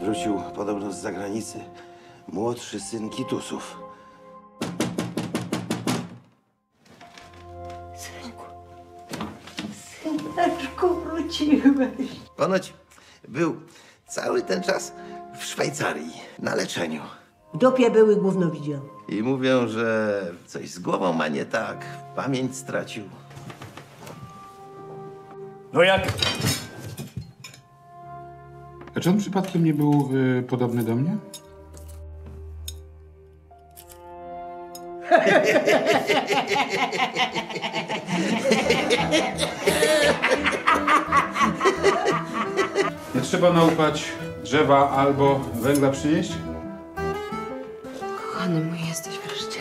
Wrócił podobno z zagranicy młodszy syn Kitusów. Synku, syneczku, wróciłeś. Ponoć był cały ten czas w Szwajcarii na leczeniu. W dupie były, gówno widział. I mówią, że coś z głową ma nie tak, pamięć stracił. No jak? A czy on przypadkiem nie był podobny do mnie? Nie trzeba naupać drzewa albo węgla przynieść? Kochany mój, jesteś wreszcie.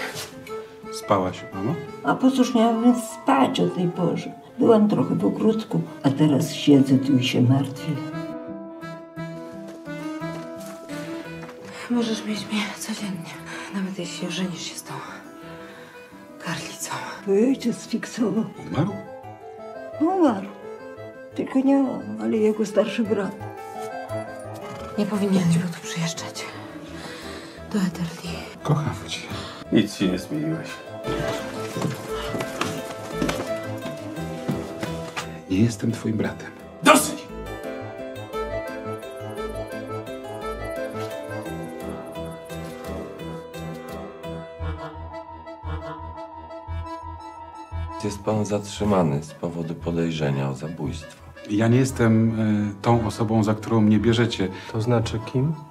Spałaś, mamo? A po cóż miałabym spać o tej porze? Byłam trochę w ogródku, a teraz siedzę tu i się martwię. Możesz mieć mnie codziennie, nawet jeśli ożenisz się z tą karlicą. Mój ojciec sfiksował. Umarł? Umarł. Tylko nie on, ale jego starszy brat. Nie powinieneś był tu przyjeżdżać. Do Eterlii. Kocham cię. Nic się nie zmieniłeś. Nie jestem twoim bratem. Dosyć! Jest pan zatrzymany z powodu podejrzenia o zabójstwo. Ja nie jestem tą osobą, za którą mnie bierzecie. To znaczy kim?